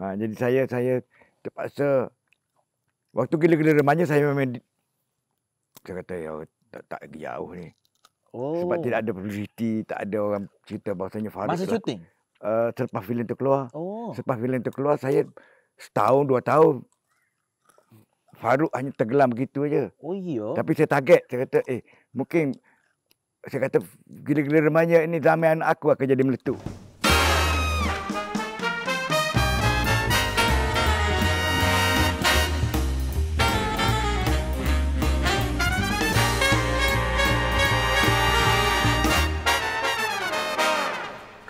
Jadi saya terpaksa waktu gila-gila remaja saya memang saya kata ya tak pergi jauh ni. Oh. Sebab tidak ada publicity, tak ada orang cerita bahasanya Faris. Masa syuting? Selepas filem tu keluar. Oh. Selepas filem tu keluar saya setahun, 2 tahun Farouk hanya tenggelam begitu aja. Oh iya. Tapi saya target, saya kata mungkin saya kata gila-gila remaja ini zaman anak aku akan jadi meletup.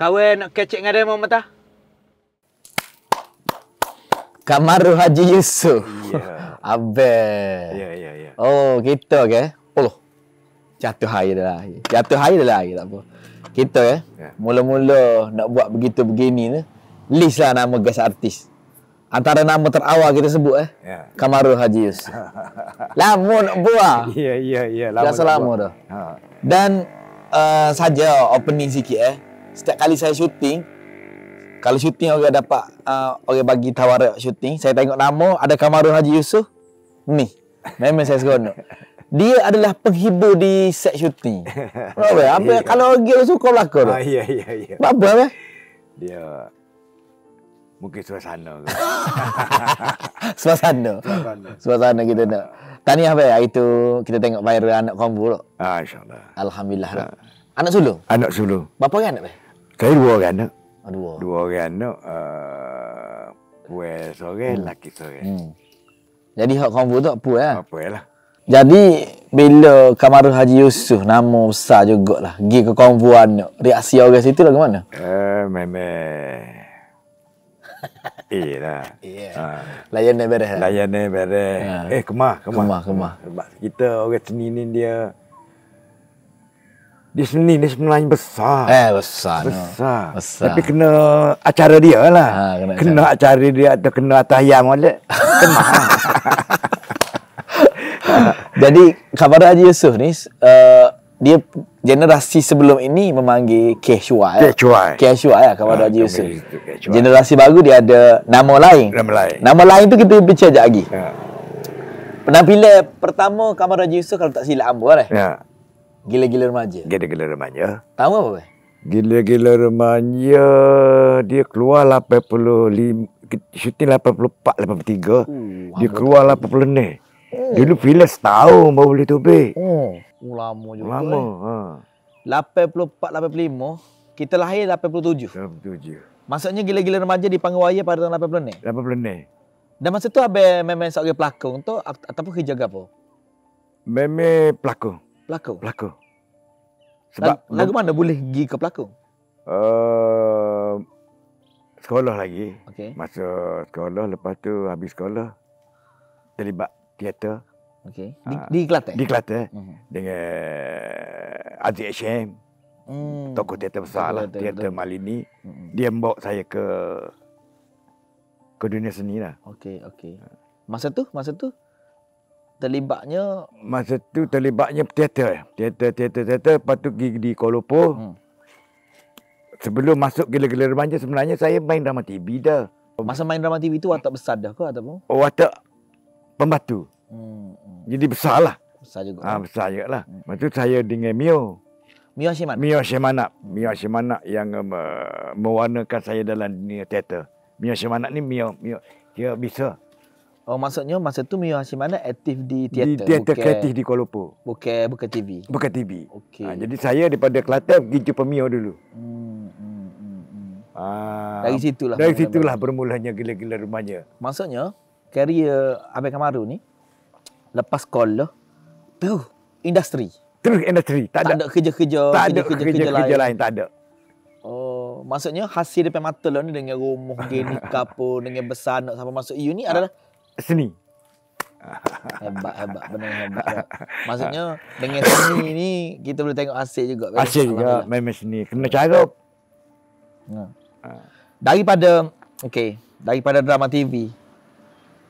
Kawan nak kecek dengan dia mau mentah? Kamarool Haji Yusuff. Yeah. Abel. Ya, yeah, ya, yeah, ya. Yeah. Oh, kita ke? Puluh. Jatuh air dah lagi. Jatuh air dah lagi, tak apa. Kita ke? Yeah. Mula-mula nak buat begitu begini ni, list lah nama guest artis. Antara nama terawal kita sebut yeah. Kamarool Haji Yusuff. Lama nak buat. Ya, ya, ya. Lama dah. Ha. Dan saja opening sikit Setiap kali saya syuting, kalau syuting orang dapat orang bagi tawaran syuting, saya tengok nama ada Kamarool Haji Yusuff. Ni memang saya seronok. Dia adalah penghibur di set syuting. Apa kalau orang suka belakang tu? Ya ya ya. Apa dia mungkin suasana ke? Suasana kita nak. Tahniah baik hari tu kita tengok viral anak kombo tu. Ah insyaallah. Alhamdulillah. Ha. Anak sulung? Anak sulung. Berapa orang anak baik? Saya 2 orang anak. Dua orang anak, puan seorang, lelaki seorang. Jadi hak kombo tu apa lah? Apa lah. Jadi bila Kamarool Haji Yusuff nama besar jugalah, pergi ke kombo anak, reaksi orang situ lah ke mana? Memang lah. Yeah. Layan beres. Layan beres. Kemah. Sebab kita orang seni ni dia seni ni sebenarnya besar. Besar. Tapi kena acara dia lah. Kena acara dia atau kena atayam oleh. Kemah. Jadi Kamarool Haji Yusuff ni dia generasi sebelum ini memanggil Kecuai Kamarool Haji Yusuff. Generasi baru dia ada nama lain tu kita bincang sekejap lagi. Penampilan pertama Kamarool Haji Yusuff kalau tak silap ambo Gila-gila remaja. Tahu apa bang? Gila-gila remaja dia keluar 85, syuting 84, 83. Dia keluar 86. Dulu filem setahun baru boleh terbit. Lama juga. Lama. 84, 85. Kita lahir 87. 87. Maksudnya gila-gila remaja dipanggil wayar pada tahun 86. 86. Dan masa tu abang memang seorang pelakon tu ataupun kerja apa? Memang pelakon. Sebab lagu mana boleh pergi ke pelakon? Sekolah lagi. Okay. Masa sekolah, lepas tu habis sekolah terlibat teater. Okey. Di Kelantan. Di Kelantan. Dengan Aziz Hashim. Tokoh teater besar lah, teater Malini. Dia membawa saya ke dunia seni lah. Okey. Masa tu terlibatnya teater. Teater. Lepas tu pergi di Kuala Lumpur. Sebelum masuk gila-gila remaja sebenarnya saya main drama TV dah. Masa main drama TV tu watak besar dah ke ataupun? Oh, watak pembantu. Jadi besarlah. Besar jugalah. Lepas tu saya dengan Miyo Hashimana. Miyo Hashimana yang mewarnakan saya dalam dunia teater. Miyo Hashimana ni dia bisa. Oh, maksudnya masa tu Miyo Hashimana aktif di teater. Di teater kreatif di Kuala Lumpur. Bukan TV. Bukan TV. Okey. Jadi saya daripada Kelantan pergi jumpa Miyo dulu. Dari situlah bermulanya gila-gila remaja. Maksudnya karier abang Kamarool ni lepas sekolah terus industri. Tak ada kerja-kerja lain. Tak ada. Oh, maksudnya hasil depan mata lah ni dengan rumah gini kapur dengan besar nak sampai masuk EU ni adalah seni. Hebat benar. Maksudnya dengan seni ni kita boleh tengok hasil juga. Hasil juga memang seni. Kena cara. Daripada drama TV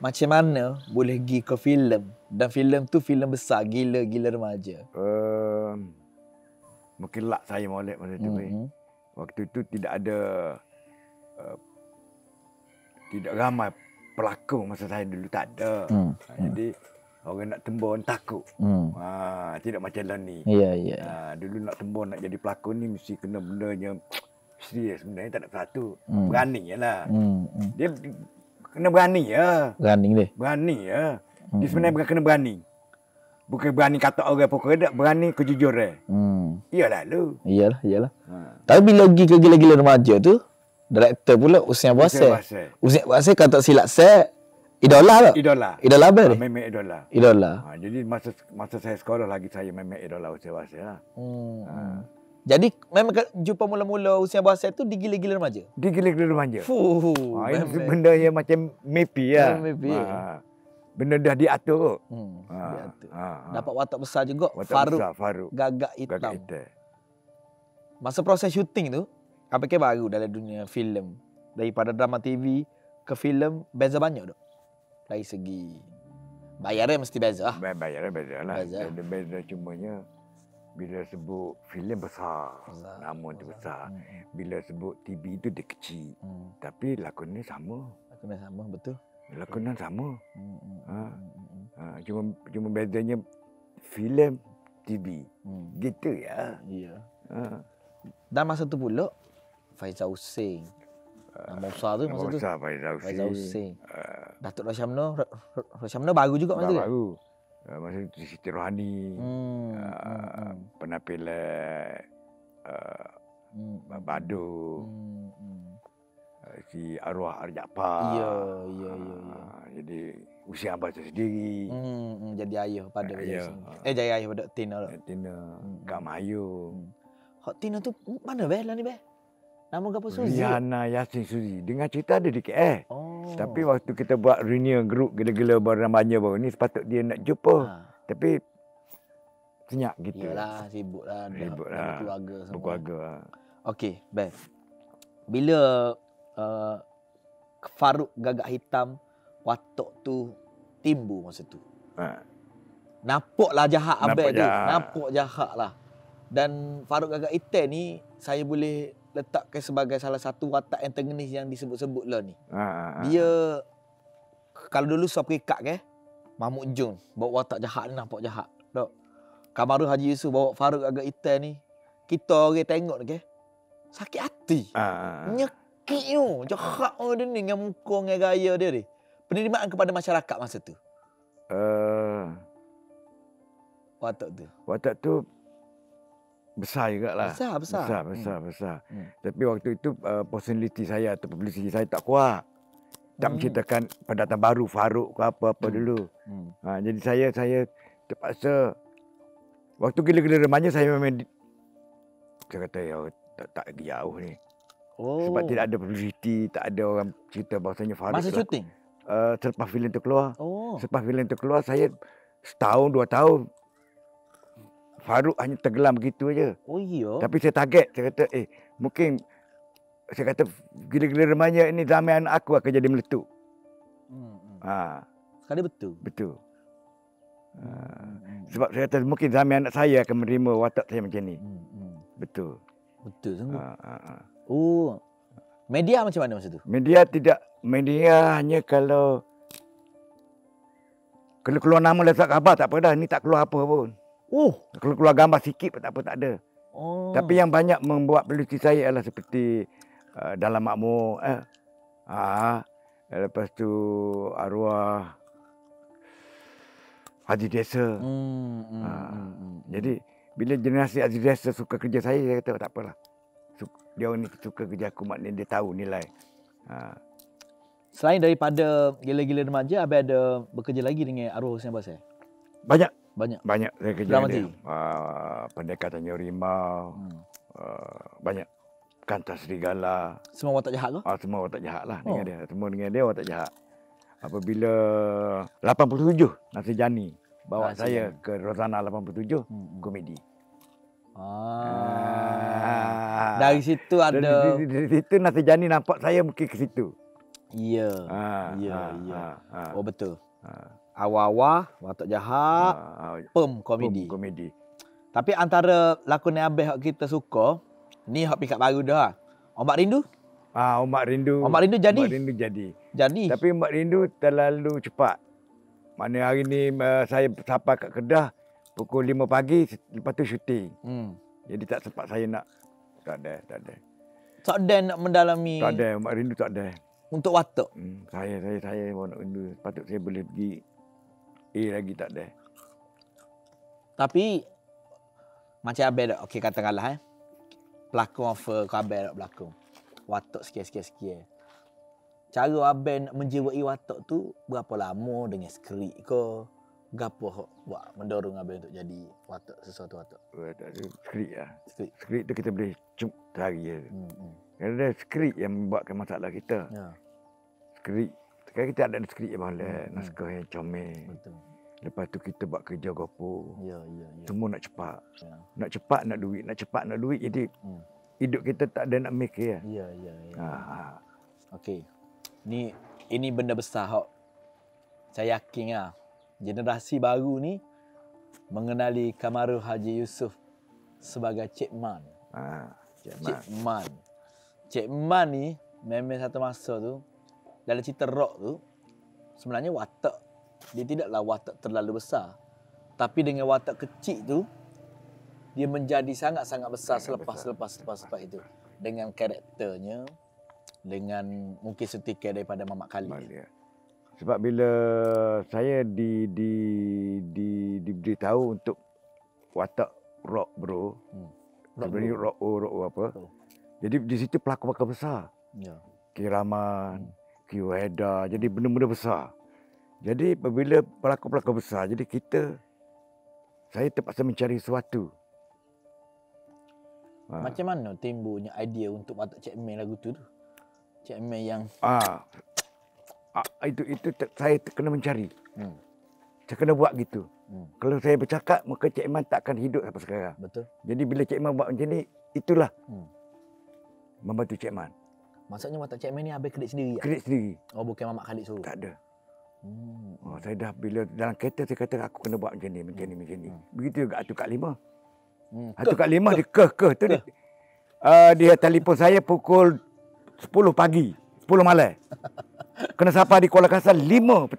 macam mana boleh pergi ke filem? Dan filem tu filem besar, gila-gila remaja. Mungkin lak saya molek masa tu. Waktu tu tidak ada tidak ramai pelakon masa saya dulu tak ada. Jadi orang nak tembon takut. Tidak macam lah ni. Dulu nak tembon nak jadi pelakon ni mesti kena bendanya serius, sebenarnya tak ada satu. Berani je lah. Dia kena berani je. Berani je. Dia sebenarnya bukan kena berani. Bukan berani kata orang pokoknya, tak berani kejujuran. Iyalah lu. Iyalah. Tapi bila pergi ke Gila-Gila Remaja tu, direktor pula Usni Abbasai. Usni Abbasai kalau tak silap saya, idola tak? Idola apa ni? Memang idola. Jadi masa saya sekolah lagi, saya memang idola Usni Abbasai lah. Jadi memang jumpa mula-mula Usni Abbasai tu di Gila-Gila Remaja? Di Gila-Gila Remaja. Itu benda yang macam mepi lah. Benda dah diatur. Dapat watak besar juga. Faruk. Gagak hitam. Masa proses syuting tu, apa yang baru dalam dunia filem? Daripada drama TV ke filem, beza banyak tak? Dari segi bayaran mesti beza. Bayaran beza lah. Beza cumanya bila sebut filem besar, nama tu besar. Bila sebut TV tu dia kecil. Tapi lakonnya sama. Lakonnya sama, betul. Lakonan sama. Cuma bedanya filem, TV. Gitu ya. Dan masa tu pula Faizal Hussein. Nama besar tu masa tu. Faizal Hussein. Datuk Rosyamno. Rosyamno baru juga masa tu. Baru. Masa tu Siti Rohani. Penampilan Badur. Si Arwah Ayah Hambo. Ya. Jadi usia abang tu sendiri. Jadi ayah pada ayah. Jadi ayah pada Tina lah. Tina. Kak Mayu. Hak Tina tu mana beh lah ni beh? Nama apa Suzy? Riana Yasin Suzy. Dengar cerita ada di KL. Tapi waktu kita buat reunion group Gila-Gila Remaja baru ni sepatut dia nak jumpa. Tapi senyap gitu. Yalah sibuklah. Keluarga semua. Keluarga. Okey, beh. Bila Faruk gagak hitam, watak tu timbul masa tu. Nampaklah jahat abang tu. Nampak jahat lah. Dan Faruk gagak hitam ni, saya boleh letakkan sebagai salah satu watak antagonis yang disebut-sebut lah ni. Dia, kalau dulu saya perikat ke, Mahmud Jon bawa watak jahat ni, nampak jahat. Tak? Kamarool Haji Yusuff bawa Faruk gagak hitam ni, kita orang tengok ke, sakit hati. Nyekik tu. Jahat orang dia ni dengan muka, dengan gaya dia ni. Penerimaan kepada masyarakat masa tu. Watak tu besar jugalah. Besar. Tapi waktu itu personality saya atau publicity saya tak kuat. Tak menceritakan pendatang baru Faruk ke apa-apa dulu. Jadi saya terpaksa waktu Gila-Gila Remaja saya memang saya kata ya tak jauh ni. Sebab tidak ada publicity, tak ada orang cerita bahasanya Faruk. Masa syuting? Selepas filem tu keluar. Selepas filem tu keluar, saya setahun, 2 tahun, Faruk hanya tenggelam begitu aja. Tapi saya target, saya kata, mungkin, saya kata, Gila-Gila Remaja ini zaman anak aku akan jadi meletup. Sekali betul? Betul. Sebab saya kata, mungkin zaman anak saya akan menerima watak saya macam ni. Betul sungguh. Media macam mana masa tu? Media hanya kalau keluar nama letak khabar tak apa dah, ni tak keluar apa pun. Kalau keluar gambar sikit pun tak apa, tak ada. Tapi yang banyak membuat pelusi saya adalah seperti Dalam Makmur. Lepas tu Arwah Haji Desa. Jadi bila generasi Haji Desa suka kerja saya kata tak apalah. Dia ni suka kerja aku, maknanya dia tahu nilai. Selain daripada Gila-Gila Remaja, abang ada bekerja lagi dengan Arwah Husin Basir? Banyak. Saya kerja dia. Pendekatan Nyorimau. Banyak. Kantor Serigala. Semua watak jahat ke? Semua watak jahat lah dengan dia. Semua dengan dia watak jahat. Apabila 87 Nasir Jani bawa saya ke Rozana 87, komedi. Dari situ ada. Dari situ Nasir Jani nampak saya mungkin ke situ. Ya. Betul. Awal-awal watak jahat, komedi. Tapi antara lakonan abang yang kita suka, ni hak pikat baru dah. Omak Rindu? Omak Rindu. Omak Rindu jadi. Omak Rindu jadi. Jadi. Tapi Omak Rindu terlalu cepat. Maknanya hari ni saya sampai kat Kedah pukul 5 pagi, lepas tu syuting. Jadi tak sempat saya nak. Tak ada. Tak ada nak mendalami. Tak ada, Omak Rindu tak ada. Untuk watak. Saya Omak Rindu. Patut saya boleh pergi. Lagi tak ada. Tapi macam abang dah. Okey, katakanlah pelakon offer ke abang dah berlakon. Watak sikit-sikit. Cara abang nak menjiwai watak tu berapa lama dengan skrip ke? Gapo buat mendorong abang untuk jadi watak sesuatu watak? Skrip lah. Skrip tu kita boleh cuk sehari je. Kerana skrip yang membuatkan masalah kita. Ya. Skrip. Sekarang kita ada skrip yang malah. Naskah yang comel. Betul. Lepas tu kita buat kerja gopo. Ya. Semua nak cepat. Ya. Nak cepat nak duit. Jadi hidup kita tak ada nak mikir. Ya. Okey. Ini benda besar hok. Saya yakinlah generasi baru ni mengenali Kamarool Haji Yusuff sebagai Cik Man. Cik Man ni memang satu masa tu dalam cerita rock tu sebenarnya watak dia tidaklah watak terlalu besar. Tapi dengan watak kecil tu, dia menjadi sangat-sangat besar selepas itu. Dengan karakternya, dengan mungkin setikai daripada Mamat Khalid. Sebab bila saya diberitahu untuk watak rock bro, sebenarnya rock. Jadi di situ pelakon-pelakon besar. Ya. Kiraman, Kiweda, jadi benda-benda besar. Jadi apabila pelakon-pelakon besar, jadi saya terpaksa mencari sesuatu. Macam mana timbulnya idea untuk watak Cik Man lagu tu? Cik Man yang... Itu saya kena mencari. Saya kena buat gitu. Kalau saya bercakap, maka Cik Man tak akan hidup sampai sekarang. Betul. Jadi bila Cik Man buat macam ni, itulah membantu Cik Man. Maksudnya watak Cik Man ni habis kredit sendiri? Kredit sendiri. Oh, bukan Mamat Khalid suruh? Tak ada. Saya dah bila dalam kereta saya kata aku kena buat macam ni. Begitu juga Atuk Kak Lima dia kekeh tu dia telefon saya pukul 10 pagi, 10 malam. Kena sapa di Kuala Kasar 5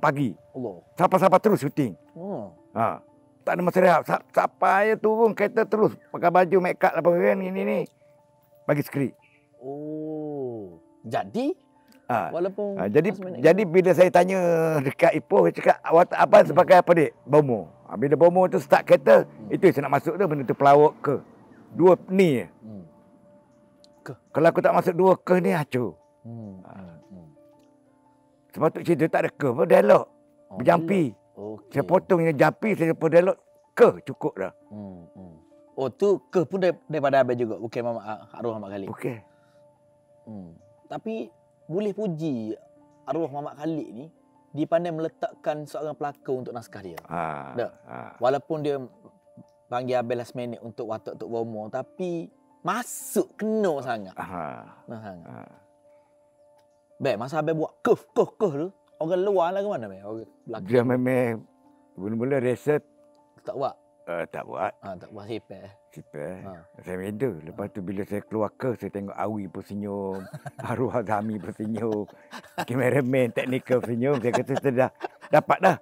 pagi. Allah. Sapa-sapa terus syuting. Tak ada masa rehat. Sapa saya turun kereta terus pakai baju make up apa kan ini bagi skrip. Oh. Jadi jadi bila saya tanya dekat Ipoh, dia cakap awak apa sebagai apa dik? Bomo. Bila bomo tu start kereta, itu saya nak masuk tu benda tu pelawak ke. Dua ni. Ke. Kalau aku tak masuk dua ke ni hancur. Sebab tu cerita tak ada ke apa dialog. Berjampi. Okay. Saya potong yang jampi saya pun dialog ke cukup dah. Oh tu ke pun daripada abang juga. Bukan Mamat Arwah Mamat Khalid. Okey. Tapi boleh puji arwah Mamat Khalid ni, dia pandai meletakkan seorang pelakon untuk naskah dia. Walaupun dia panggil abang last minute untuk watak Tok Bomo, tapi masuk kena sangat. Baik, masa abang buat kuf tu, orang luar lah ke mana? Dia memang mula-mula reset. Tak buat? Tak buat sipeh. Saya medu. Lepas tu bila saya keluar ke, saya tengok Awi pun senyum, Arwah Zami pun senyum, kameraman, teknikal senyum. Saya kata saya dah dapat dah.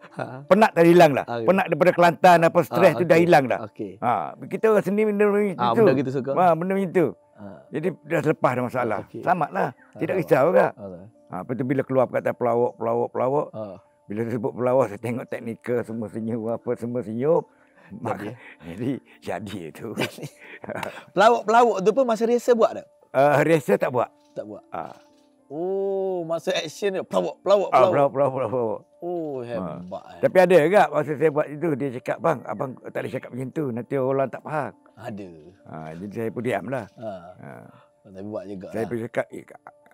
Penat dah hilang dah. Okay. Penat daripada Kelantan apa stres tu dah hilang dah. Okay. Kita orang seni benda gitu suka. Benda macam tu. Jadi dah lepas dah masalah. Okay. Selamatlah. Tidak risau ke? Lepas tu bila keluar kat pelawak. Bila sebut pelawak, saya tengok teknikal semua senyum apa semua senyum. Jadi itu. Pelawak-pelawak tu pun masa rehearsal buat tak? Rehearsal tak buat. Oh, masa action dia pelawak. Oh, hebat. Tapi ada juga masa saya buat itu dia cakap bang, abang tak boleh cakap macam tu, nanti orang tak faham. Ada. Jadi saya pun diamlah. Tapi buat juga. Saya pun cakap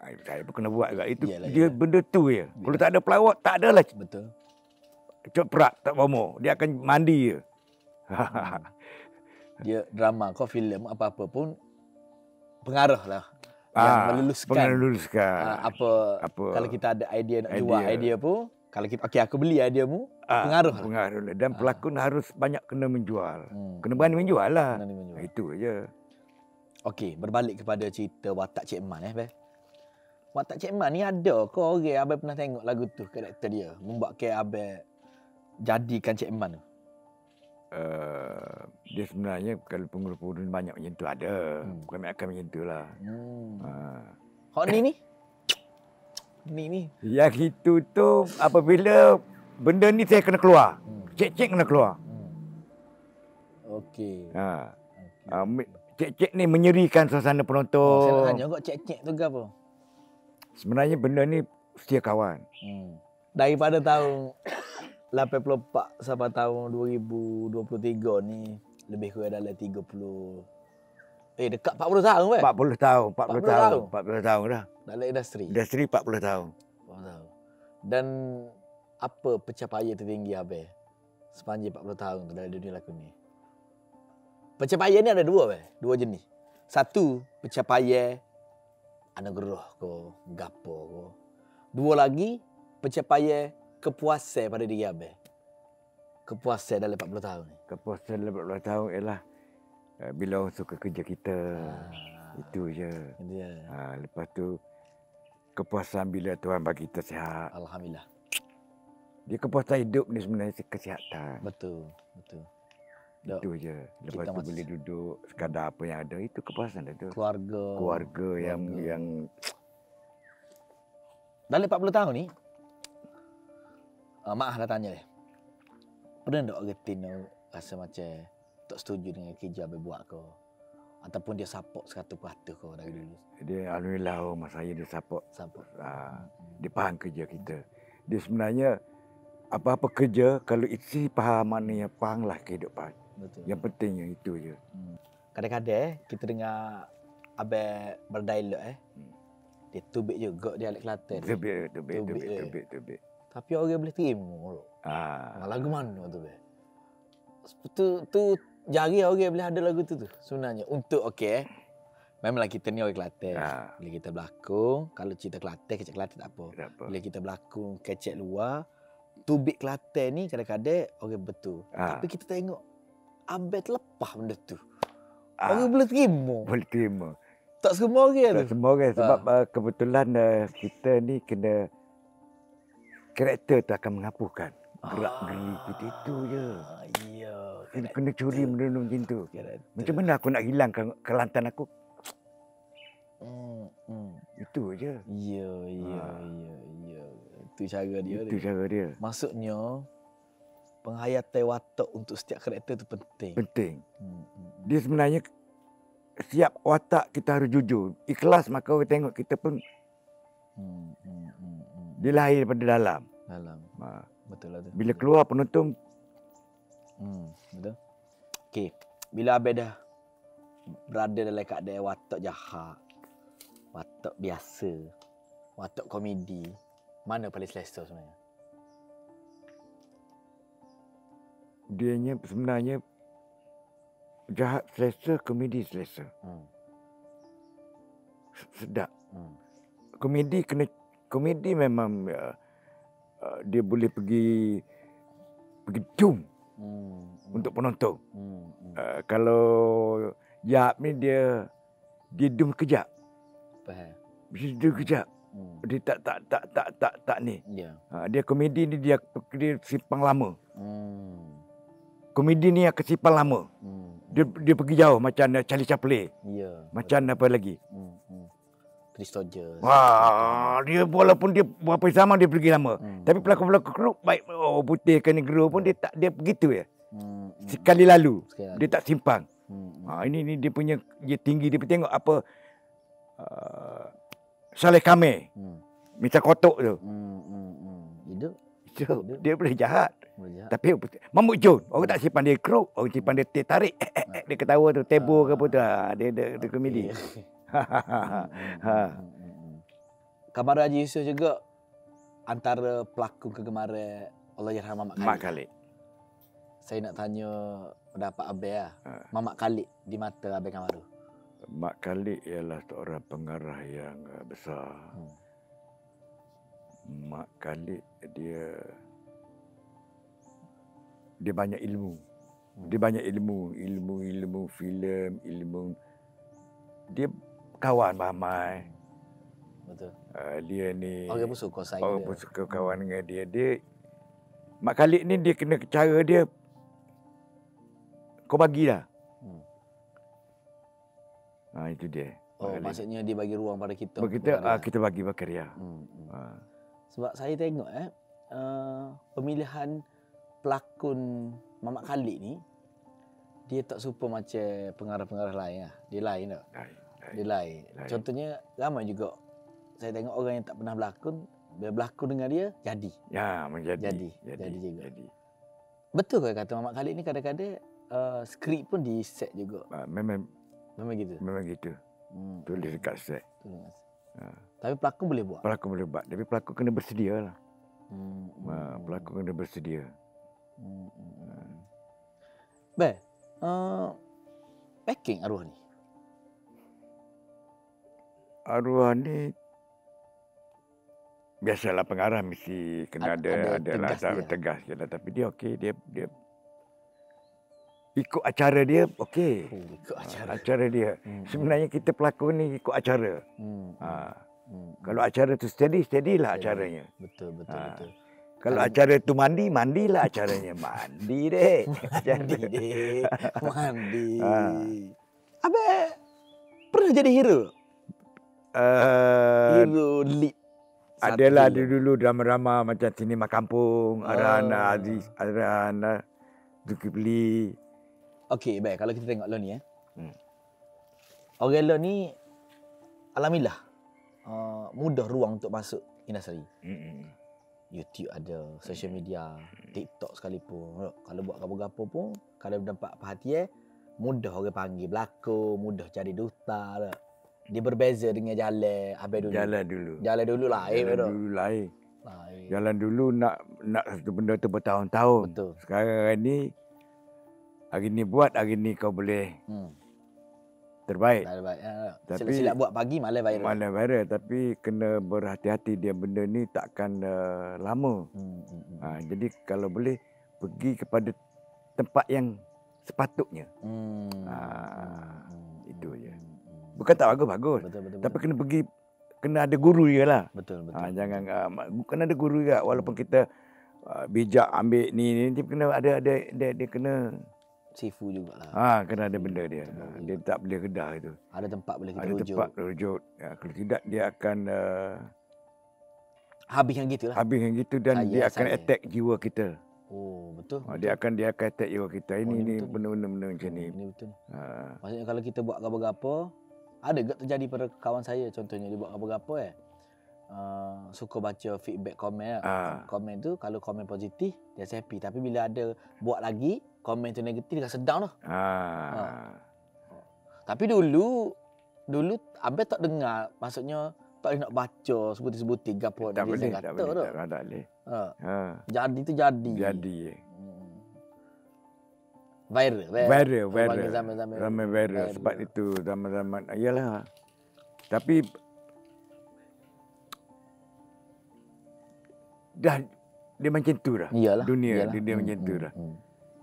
saya pun kena buat juga itu. Dia benda tu je. Kalau tak ada pelawak tak adalah. Betul. Cok perak tak bomo, dia akan mandi je. Dia drama kau filem apa-apa pun pengarahlah yang meluluskan apa kalau kita ada idea nak jual idea pun kalau kita aku beli ideamu pengarahlah dan pelakon harus banyak kena menjual. Kena berani menjual lah. Itu aja. Okey, berbalik kepada cerita watak Cik Man watak Cik Man ni ada ke orang abang pernah tengok lagu tu karakter dia membuatkan abang jadikan Cik Man tu? Dia sebenarnya kalau pengurus-pengurus banyak macam tu ada. Bukan akan macam tu lah. Hak ni ni? Ni ni? Yang itu tu apabila benda ni saya kena keluar. Cik-cik kena keluar. Okey. Cik-cik ni menyerikan suasana penonton. Oh, saya nak tanya cik-cik tu ke apa? Sebenarnya benda ni setia kawan. Daripada tahun 84 sampai tahun 2023 ni lebih kurang dalam 30 dekat 40 tahun kan? 40 tahun. 40 tahun dah. Dalam industri. Industri 40 tahun. 40 tahun. Dan apa pencapaian tertinggi abang sepanjang 40 tahun dalam dunia lakon ni? Pencapaian ni ada dua abang, dua jenis. Satu, pencapaian anugerah ke, gapo ke. Dua lagi, pencapaian kepuasan pada diri abang. Kepuasan dalam 40 tahun ni. Kepuasan dalam 40 tahun ialah bila orang suka kerja kita. Itu je. Lepas tu, kepuasan bila Tuhan bagi kita sihat. Alhamdulillah. Dia kepuasan hidup ni sebenarnya kesihatan. Betul, betul. Itu je. Lepas tu boleh duduk sekadar apa yang ada, itu kepuasan itu. Keluarga. Keluarga yang dalam 40 tahun ni mak dah tanya dia. Pernah tak Getino rasa macam tak setuju dengan kerja abang buat kau ataupun dia support 100% kau dari dulu? Dia alhamdulillah mas saya dia support. Dia faham kerja kita. Dia sebenarnya apa-apa kerja kalau Issey faham mana yang fahamlah kehidupan. Betul. Yang pentingnya itu je. Kadang-kadang kita dengar abang berdialog dia tubik juga dialek Kelantan. Tubik. Tapi orang boleh terima. Lagu mana tu be? Tu jari orang boleh ada lagu tu sebenarnya untuk memanglah kita ni orang Kelantan. Bila kita berlakon, kalau cerita Kelantan, kecek Kelantan tak apa. Bila kita berlakon kecek luar, tubik Kelantan ni kadang-kadang orang betul. Tapi kita tengok abang terlepas benda tu. Orang boleh terima. Boleh terima. Tak semua orang. Tak semua orang sebab kebetulan kita ni kena karakter tu akan mengapuhkan. Gerak geri kita itu je. Ya. Kena curi benda macam tu. Macam mana aku nak hilangkan Kelantan aku? Itu je. Ya. Itu cara dia. Maksudnya penghayatan watak untuk setiap karakter tu penting. Penting. Dia sebenarnya setiap watak kita harus jujur. Ikhlas maka kita tengok kita pun dia lahir daripada dalam. Betul lah tu. Bila keluar penonton betul. Okey, bila abang dah berada dalam keadaan watak jahat, watak biasa, watak komedi, mana paling selesa sebenarnya? Dianya sebenarnya jahat selesa, komedi selesa. Sedap. Komedi memang dia boleh pergi jum untuk penonton. Kalau jahat ni dia dum kejap. Faham. Dia dum kejap. Dia tak ni. Yeah. Dia komedi ni dia simpang lama. Komedi ni akan simpang lama. Dia pergi jauh macam Charlie Chaplin. Yeah. Macam apa lagi? Kristoger. Dia walaupun dia berapa zaman dia pergi lama. Tapi pelakon-pelakon keruk baik putih ke negeri pun dia begitu ya. Sekali lalu dia tak simpang. Ini dia punya dia tinggi dia tengok apa Saleh Kame. Minta kotok tu. Hidup. Dia boleh jahat. Tapi Mahmud Jon, orang tak simpan dia keruk, orang simpan dia tarik. Dia ketawa tu tebo ke apa tu. Dia komedi. Kamarool Haji Yusuff juga antara pelakon kegemaran Allahyarham Mamat Khalid. Saya nak tanya pendapat abang lah. Mamat Khalid di mata abang Kamarool. Mamat Khalid ialah seorang pengarah yang besar. Mamat Khalid dia banyak ilmu. Dia banyak ilmu filem, ilmu dia kawan ramai. Betul. Dia ni orang bersuka kawan dengan dia. Mak Khalid ni dia kena cara dia, kau bagilah. Itu dia. Oh, maksudnya dia bagi ruang pada kita. Kita bagi berkarya. Sebab saya tengok pemilihan pelakon Mamat Khalid ni, dia tak super macam pengarah-pengarah lain lah. Dia lain tak? Dia lain. Contohnya ramai juga saya tengok orang yang tak pernah berlakon, bila berlakon dengan dia jadi. Ya, menjadi. Jadi juga. Betul ke kata Mamat Khalid ni kadang-kadang skrip pun di set juga. Memang gitu. Memang gitu. Tulis dekat set. Tapi pelakon boleh buat. Pelakon boleh buat, tapi pelakon kena bersedia lah. Pelakon kena bersedia. Baik, packing arwah ni. Arwah ni biasalah pengarah mesti kena ada latar tegas jelah, tapi dia okey, dia ikut acara dia, okey. Ikut acara dia. Sebenarnya kita pelakon ni ikut acara. Kalau acara tu steady lah acaranya. Betul. Kalau acara tu mandi, mandilah acaranya. Mandi dek. Abang pernah jadi hero? Hero lead. Adalah dulu drama-drama macam Sinema Kampung, Arana Aziz, Arana Zulkifli. Okey, baik. Kalau kita tengok lo ni orang lo ni alhamdulillah mudah ruang untuk masuk industri. YouTube ada, social media, TikTok sekalipun. Kalau buat gapo-gapo pun, kalau mendapat perhatian, mudah orang panggil berlakon, mudah cari duta. Dia berbeza dengan jalan abang dulu. Jalan dulu lain. Jalan dulu nak satu benda tu bertahun-tahun. Betul. Sekarang ni, hari ni buat, hari ni kau boleh terbaik. Tapi silap buat pagi, malam viral. Tapi kena berhati-hati, dia benda ni takkan lama. Jadi kalau boleh pergi kepada tempat yang sepatutnya. Itu je. Bukan tak bagus-bagus. Tapi kena pergi, kena ada guru je lah. Jangan kena ada guru juga, walaupun kita bijak ambil ni dia kena ada dia kena sifu jugalah. Kena ada benda dia. Dia tak boleh kedah itu. Ada tempat boleh kita rujuk. Kalau tidak dia akan habis yang gitulah. Habis yang gitu dan dia akan attack jiwa kita. Oh, betul. Dia akan attack jiwa kita. Ini benda-benda macam ni. Ini betul. Maksudnya kalau kita buat gapo-gapo, ada juga terjadi pada kawan saya contohnya dia buat gapo-gapo suka baca feedback komen. Komen tu kalau komen positif dia happy, tapi bila ada buat lagi komen tu negatif dia rasa down lah. Tapi dulu abang tak dengar, maksudnya tak boleh nak baca sebuti-sebuti gapo dia kata tu. Tak boleh. Jadi tu jadi. Viral. Ramai viral sebab itu zaman-zaman iyalah. Tapi dah dia macam tu dah. Yalah, dunia macam tu dah.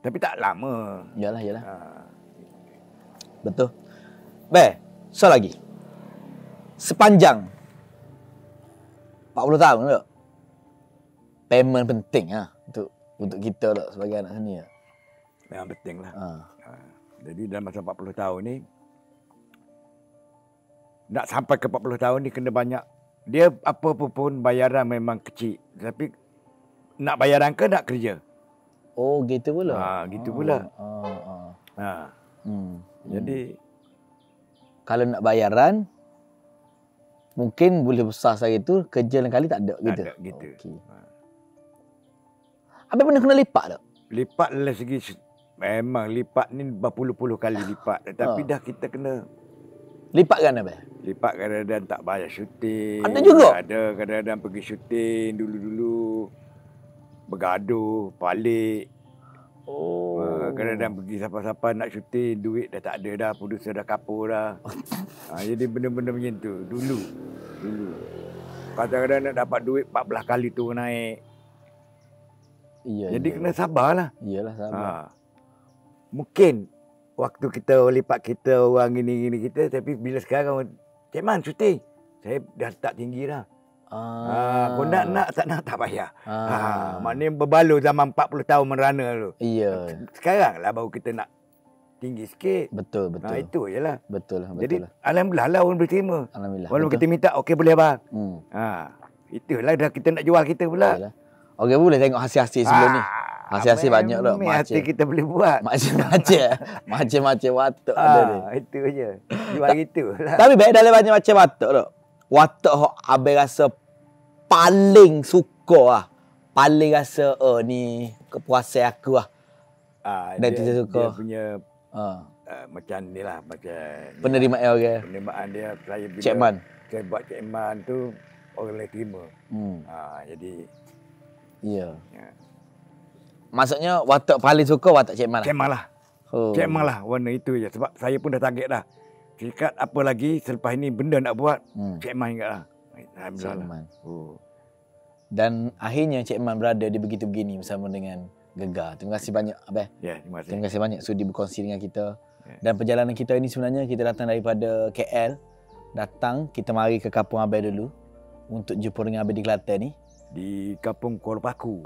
Tapi tak lama. Yalah. Betul. Baik, soal lagi. Sepanjang 40 tahun tak? Payment penting untuk kita tak sebagai anak seni tak? Memang penting lah. Jadi dalam masa 40 tahun ni, nak sampai ke 40 tahun ni kena banyak. Dia apa pun bayaran memang kecil, tapi nak bayaran ke nak kerja? Oh, gitu pula. Jadi kalau nak bayaran mungkin boleh besar saya itu, kerja lain kali tak ada gitu. Okey. Abang pernah kena lipat tak? Lipat dari segi memang lipat ni berpuluh-puluh kali lipat, tapi dah kita kena lipatkan apa? Lipat kadang-kadang tak bayar syuting. Ada juga? Ada, kadang-kadang pergi syuting dulu-dulu. Bergaduh, balik. Kadang-kadang pergi siapa-siapa nak syuting, duit dah tak ada dah. Produser dah kapur dah. Jadi benda-benda macam tu. Dulu. Kadang-kadang nak dapat duit 14 kali turun naik. Jadi kena sabarlah. Iyalah, sabar. Mungkin waktu kita lipat kita orang gini-gini kita, tapi bila sekarang Cik Man syuting Saya dah tak tinggi dah. Kau nak tak payah. Maknanya berbaloi zaman 40 tahun merana tu. Ya. Sekarang lah baru kita nak tinggi sikit. Betul, betul. Itu je lah. Betul, betul. Jadi alhamdulillah lah orang berterima. Alhamdulillah. Walaupun kita minta, okey boleh abang. Itulah dah kita nak jual kita pula. Okey, okay, boleh tengok hasil-hasil sebelum ni. Hasil-hasil banyak lah. Macam kita boleh buat. Macam-macam watak ada ni. Itu je. Jual gitu lah. Tapi baik dalam macam-macam watak tu. Watak abang rasa paling suka lah. Paling rasa, oh ni kepuasan aku lah. Dan dia suka. Dia punya macam ni lah. Macam penerimaan orang. Penerimaan dia. Saya bila Cik Man. Saya buat Cik Man tu, orang lain terima. Jadi. Ya. Maksudnya watak paling suka watak Cik Man lah? Cik Man lah. Cik Man lah warna itu je. Sebab saya pun dah target dah. Sikat apa lagi selepas ini benda nak buat, Cik Man ingat lah. Alhamdulillah. Man. Dan akhirnya Cik Man berada di Begitu Begini bersama dengan Gegar. Terima kasih banyak Abang. Ya, terima kasih. Terima kasih banyak sudi berkongsi dengan kita. Ya. Dan perjalanan kita ini sebenarnya kita datang daripada KL. Datang, kita mari ke kampung Abang dulu. Untuk jumpa dengan Abang di Kelantan ni. Di kampung Kuala Paku.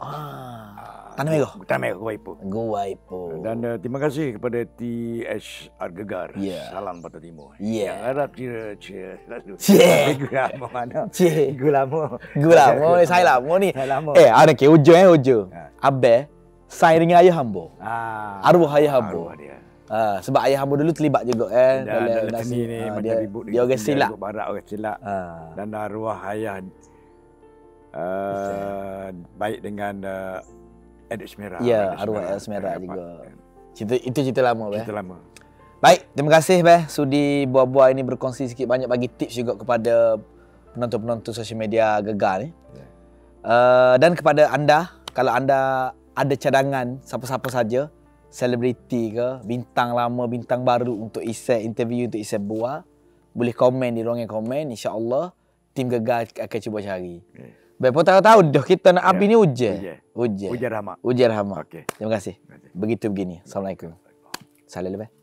Tanah Merah. Tanah Merah, Gua Ipoh. Gua Ipoh. Dan terima kasih kepada THR Gegar. Salam Pantai Timur. Yang harap cira-cira. Gua lama. Saya lama ni. Ada ke hujung. Abang, saya dengan Ayah Hambo. Arwah Ayah Hambo. Sebab Ayah Hambo dulu terlibat juga dalam seni ni. Dia orang silap. Dan arwah Ayah baik dengan Edith Semerah. Ya, arwah Edith Semerah juga. Itu cerita lama, Beh. Baik, terima kasih, Beh. Sudi buah-buah ini berkongsi sikit banyak bagi tips juga kepada penonton-penonton sosial media Gegar ni. Dan kepada anda, kalau anda ada cadangan siapa-siapa saja, selebriti ke, bintang lama, bintang baru untuk Issey, interview untuk Issey buah, boleh komen di ruangan komen, insya-Allah tim Gegar akan cuba cari. Berapa tahun-tahun dah kita nak habis ni ujian. Ujian rahmat. Okey. Terima kasih. Begitu Begini. Assalamualaikum. Salam lebih.